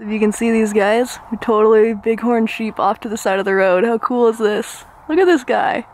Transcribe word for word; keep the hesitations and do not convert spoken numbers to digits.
So if you can see these guys, we totally bighorn sheep off to the side of the road. How cool is this? Look at this guy.